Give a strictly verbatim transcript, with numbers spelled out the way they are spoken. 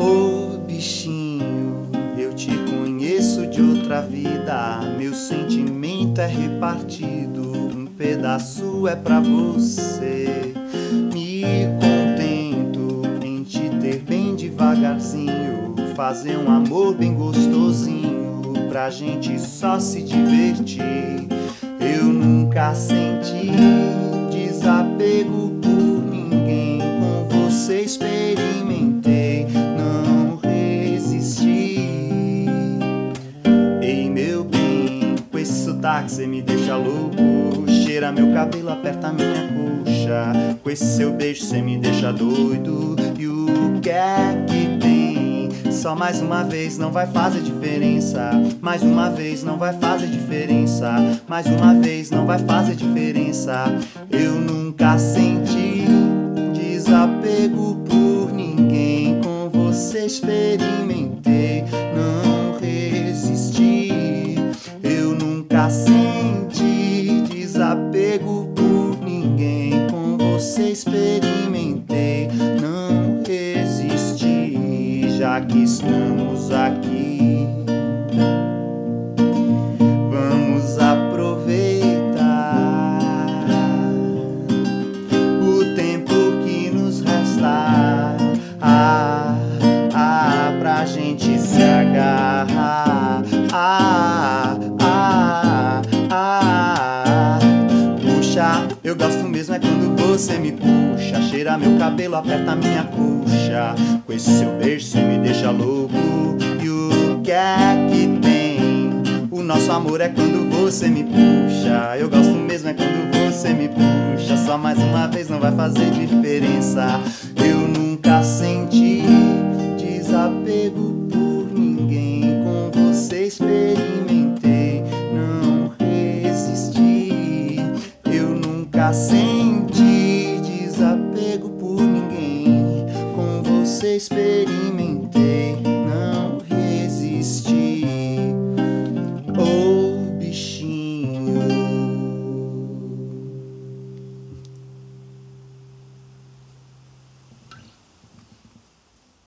Ô bichinho, eu te conheço de outra vida. Meu sentimento é repartido, um pedaço é pra você. Me contento em te ter bem devagarzinho, fazer um amor bem gostosinho, pra gente só se divertir. Eu nunca senti desapego por ninguém, com você experimentei, não resisti. Ei meu bem, com esse sotaque cê me deixa louco, cheira meu cabelo, aperta minha coxa, com esse seu beijo cê me deixa doido. E o que é que tem? Só mais uma vez não vai fazer diferença, mais uma vez não vai fazer diferença, mais uma vez não vai fazer diferença. Eu nunca senti desapego por ninguém, com você experimentei, não resisti. Eu nunca senti desapego por ninguém, com você experimentei, não resisti. Já que estamos aqui, vamos aproveitar se agarrar, ah, ah, ah, ah. Puxa, eu gosto mesmo é quando você me puxa, cheira meu cabelo, aperta minha coxa, com esse seu beijo você me deixa louco. E o que é que tem? O nosso amor é quando você me puxa, eu gosto mesmo é quando você me puxa, só mais uma vez não vai fazer diferença. Eu nunca senti desapego por ninguém, com você experimentei, não resisti. Eu nunca senti desapego por ninguém, com você experimentei.